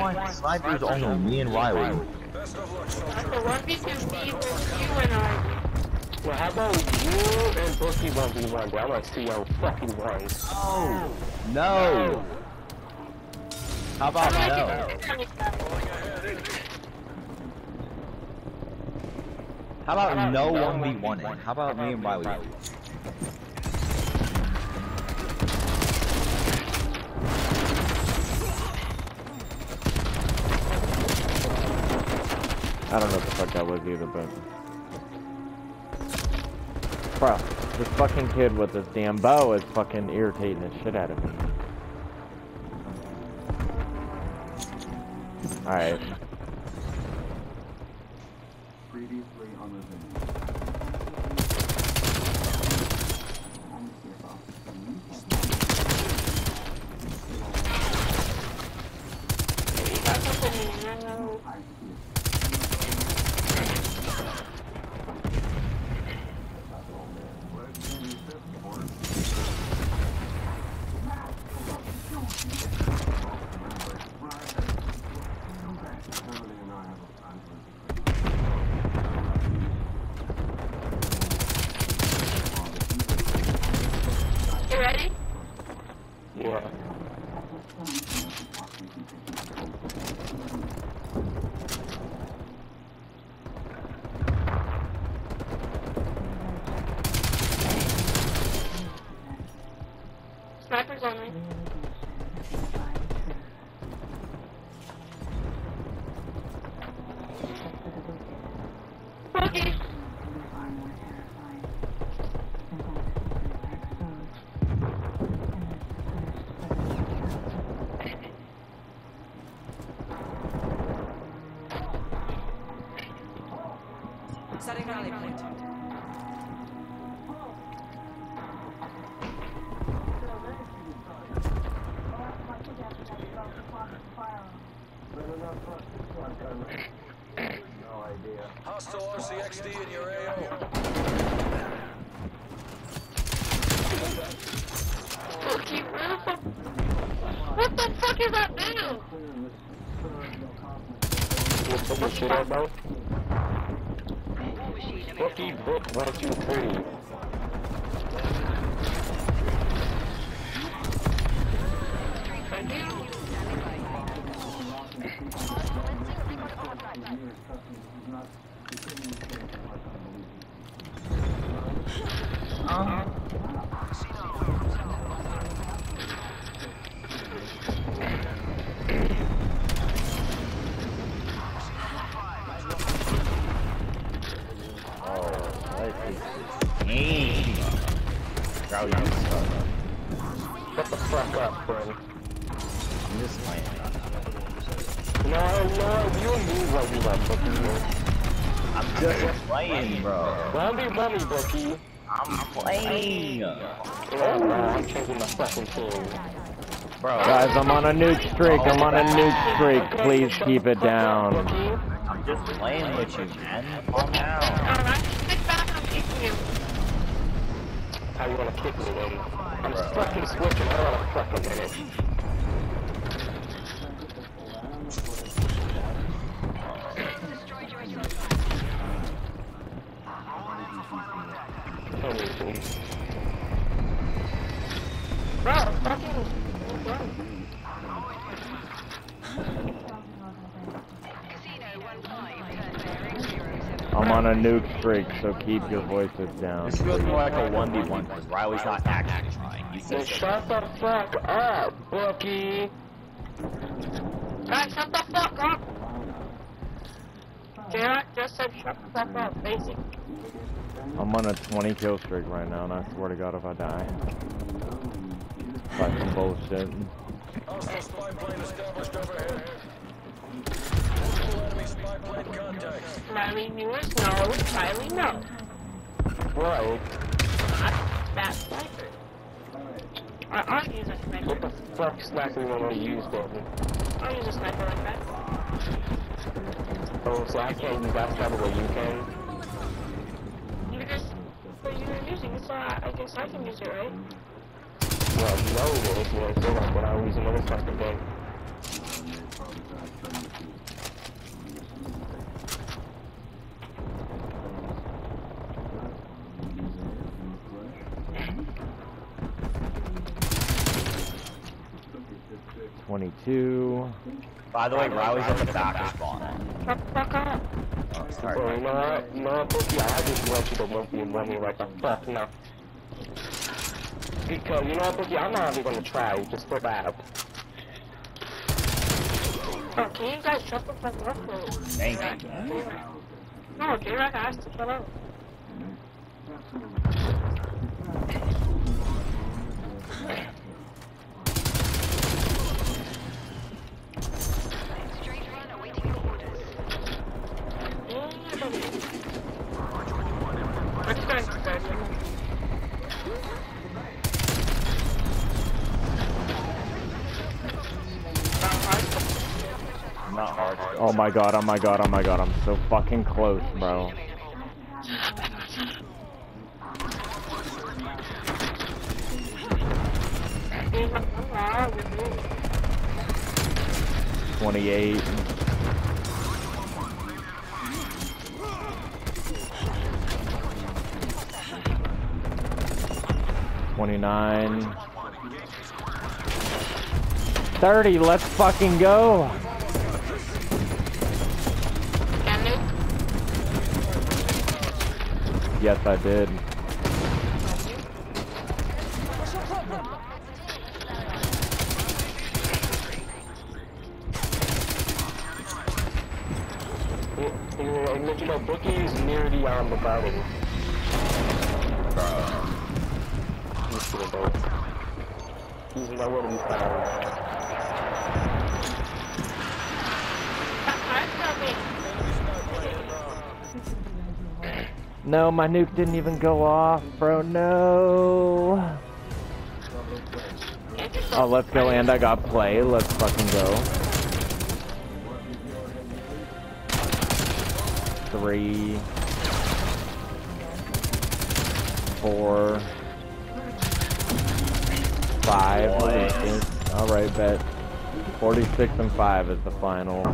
1v1 snipers only, me and Riley. I could 1v2 you and I. Well, how about you and Brookie 1v1? I want to see your fucking voice. Oh, no. How about no? How about no 1v1? How about me and Riley? I don't know what the fuck that was either, but... Bro, this fucking kid with this damn bow is fucking irritating the shit out of me. Alright. Previously on the video. Setting rally point. Hostile RCXD in your AO. What the fuck is that now? What's the bullshit about? Rookie book 123. Bro. Guys, I'm on a nuke streak. I'm on a nuke streak. Please keep it down. I'm just playing with you, man. Calm down. I want to kick you, baby. I'm fucking switching. I want to fucking hit it. I'm on a nuke streak, so keep your voices down. This feels more like a 1v1 because Riley's not actually trying. So shut the fuck up, Brookie! Guys, shut the fuck up! Jared just said shut the fuck up, basic. I'm on a 20 kill streak right now, and I swear to God if I die. Fucking bullshit. Hostile spy plane established overhead. Multiple enemy spy plane contacts. Riley, viewers, no. Riley, no. Right. That sniper. I don't use a sniper. What the fuck sniper you want to use, Bobby? I don't use a sniper like that. Oh, so I can't use that sniper where you can? I guess I can use it, right? Well, no, it's what I always another fucking game. 22. By the way, Riley's at the back of spawn. Oh, sorry. No, I just want you to move your money right the fuck now. Because, you know what, Boogie, I'm not even gonna try, just for bad. Oh, can you guys shut the fuck up? Thank you. No, J-Rock asked to shut up. Oh my god, oh my god, oh my god, I'm so fucking close, bro. Mm-hmm. 28. Mm-hmm. 29. 30, let's fucking go! Yes, I did. Look, Bookie is nearly on the bottom. He's nowhere to be found. No, my nuke didn't even go off, bro, no. Oh, let's go, and I got play. Let's fucking go. 3, 4, 5. Alright, bet. 46 and 5 is the final.